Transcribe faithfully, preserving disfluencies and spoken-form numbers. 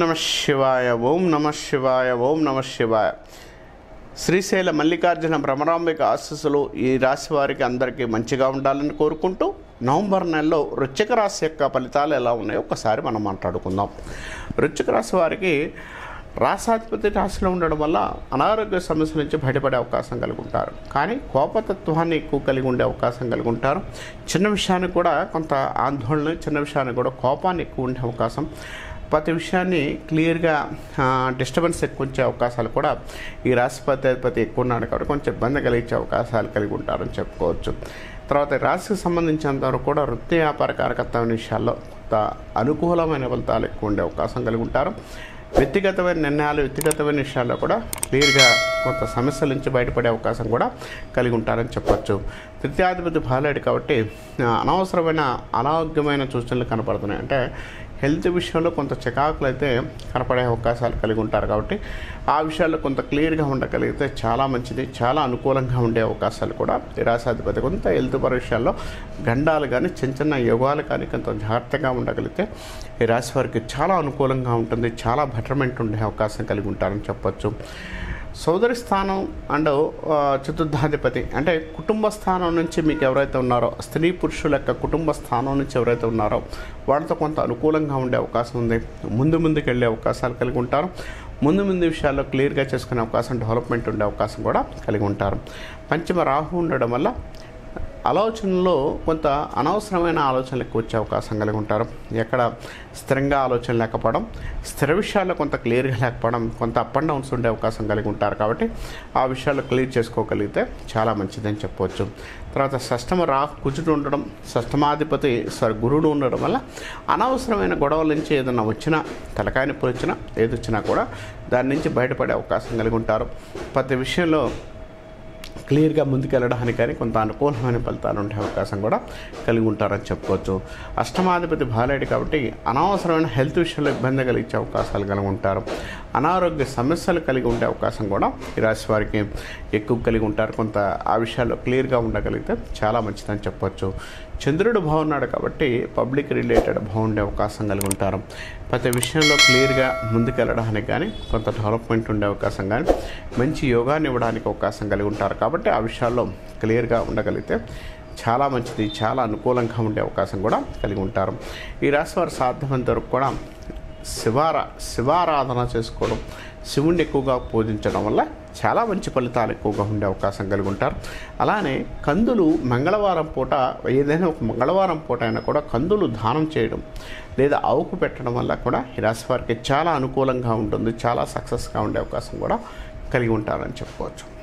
नमः शिवाय ओम नमः शिवाय ओम नमः शिवाय। శ్రీశైల మల్లికార్జున భ్రమరాంబిక ఆశీస్సులు ఈ రాశి వారికి అందరికీ మంచిగా ఉండాలని కోరుకుంటూ నవంబర్ నెలలో వృశ్చిక రాశి యొక్క ఫలితాలు ఎలా ఉన్నాయో ఒకసారి మనం మాట్లాడుకుందాం। వృశ్చిక రాశి వారికి రాసాధిపతి రాశిలో ఉండడం వల్ల అనారోగ్య సమస్యల నుంచి బయటపడే అవకాశం కలిగి ఉంటారు, కానీ కోపతత్వాన్ని ఎక్కువ కలిగి ఉండే అవకాశం కలిగి ఉంటారు। చిన్న విషయాన్ని కూడా కొంత ఆందోళన, చిన్న విషయాన్ని కూడా కోపాన్ని ఎక్కువ ఉండే అవకాశం, ప్రతి విషయాన్ని క్లియర్గా డిస్టర్బెన్స్ ఎక్కువ ఉంచే అవకాశాలు కూడా ఈ రాశిపతి ఎక్కువ ఉన్నాడు కాబట్టి కొంచెం ఇబ్బంది కలిగించే అవకాశాలు కలిగి ఉంటారని చెప్పుకోవచ్చు। తర్వాత రాశికి సంబంధించినంతవరకు కూడా వృత్తి వ్యాపార కార్యకర్తమైన విషయాల్లో కొంత అనుకూలమైన ఫలితాలు ఎక్కువ ఉండే అవకాశం కలిగి ఉంటారు। వ్యక్తిగతమైన నిర్ణయాలు, వ్యక్తిగతమైన విషయాల్లో కూడా క్లియర్గా కొంత సమస్యల నుంచి బయటపడే అవకాశం కూడా కలిగి ఉంటారని చెప్పచ్చు। తృతీయాధిపతి బాలేడు కాబట్టి అనవసరమైన అనారోగ్యమైన సూచనలు కనపడుతున్నాయి, అంటే హెల్త్ విషయంలో కొంత చికాకులు అయితే కనపడే అవకాశాలు కలిగి ఉంటారు కాబట్టి ఆ విషయాల్లో కొంత క్లియర్గా ఉండగలిగితే చాలా మంచిది, చాలా అనుకూలంగా ఉండే అవకాశాలు కూడా నిరాశాధిపతి కొంత హెల్త్ పర విషయాల్లో గండాలు కానీ చిన్న చిన్న యోగాలు కానీ కొంత జాగ్రత్తగా ఉండగలిగితే ఈ రాశి వారికి చాలా అనుకూలంగా ఉంటుంది, చాలా బెటర్మెంట్ ఉండే అవకాశం కలిగి ఉంటారని చెప్పచ్చు। సోదరి స్థానం అండ్ చతుర్థాధిపతి అంటే కుటుంబ స్థానం నుంచి మీకు ఎవరైతే ఉన్నారో, స్త్రీ పురుషుల యొక్క కుటుంబ స్థానం నుంచి ఎవరైతే ఉన్నారో వాళ్ళతో కొంత అనుకూలంగా ఉండే అవకాశం ఉంది। ముందు ముందుకు వెళ్ళే అవకాశాలు కలిగి ఉంటారు, ముందు ముందు విషయాల్లో క్లియర్గా చేసుకునే అవకాశం, డెవలప్మెంట్ ఉండే అవకాశం కూడా కలిగి ఉంటారు। పంచమ రాహు ఉండడం వల్ల ఆలోచనలో కొంత అనవసరమైన ఆలోచనలు ఎక్కువ వచ్చే అవకాశం కలిగి ఉంటారు, ఎక్కడ స్థిరంగా ఆలోచన లేకపోవడం, స్థిర విషయాల్లో కొంత క్లియర్గా లేకపోవడం, కొంత అప్ అండ్ డౌన్స్ ఉండే అవకాశం కలిగి ఉంటారు కాబట్టి ఆ విషయాలు క్లియర్ చేసుకోగలిగితే చాలా మంచిదని చెప్పవచ్చు। తర్వాత షష్టమ రాహు కుజుడు ఉండడం, షష్టమాధిపతి సారీ గురుడు ఉండడం వల్ల అనవసరమైన గొడవల నుంచి ఏదైనా వచ్చినా, తలకాయని పొడిచినా, ఏది వచ్చినా కూడా దాని నుంచి బయటపడే అవకాశం కలిగి ఉంటారు। ప్రతి విషయంలో క్లియర్గా ముందుకెళ్ళడానికి కానీ కొంత అనుకూలమైన ఫలితాలు ఉండే అవకాశం కూడా కలిగి ఉంటారని చెప్పుకోవచ్చు। అష్టమాధిపతి బాలేడు కాబట్టి అనవసరమైన హెల్త్ ఇష్యూలో ఇబ్బంది కలిగించే అవకాశాలు కలిగి ఉంటారు, అనారోగ్య సమస్యలు కలిగి ఉండే అవకాశం కూడా ఈ రాశి వారికి ఎక్కువ కలిగి ఉంటారు, కొంత ఆ విషయాల్లో క్లియర్గా ఉండగలిగితే చాలా మంచిదని చెప్పవచ్చు। చంద్రుడు బాగున్నాడు కాబట్టి పబ్లిక్ రిలేటెడ్ బాగుండే అవకాశం కలిగి ఉంటారు, ప్రతి విషయంలో క్లియర్గా ముందుకెళ్ళడానికి కానీ కొంత డెవలప్మెంట్ ఉండే అవకాశం కానీ మంచి యోగాన్ని ఇవ్వడానికి అవకాశం కలిగి ఉంటారు కాబట్టి ఆ విషయాల్లో క్లియర్గా ఉండగలిగితే చాలా మంచిది, చాలా అనుకూలంగా ఉండే అవకాశం కూడా కలిగి ఉంటారు। ఈ రాశి వారు సాధ్యమైనంత వరకు కూడా శివారా శివారాధన చేసుకోవడం, శివుణ్ణి ఎక్కువగా పూజించడం వల్ల చాలా మంచి ఫలితాలు ఎక్కువగా ఉండే అవకాశం కలిగి ఉంటారు। అలానే కందులు మంగళవారం పూట, ఏదైనా ఒక మంగళవారం పూట అయినా కూడా కందులు దానం చేయడం లేదా ఆవుకు పెట్టడం వల్ల కూడా ఈ రాశి వారికి చాలా అనుకూలంగా ఉంటుంది, చాలా సక్సెస్గా ఉండే అవకాశం కూడా కలిగి ఉంటారని చెప్పుకోవచ్చు।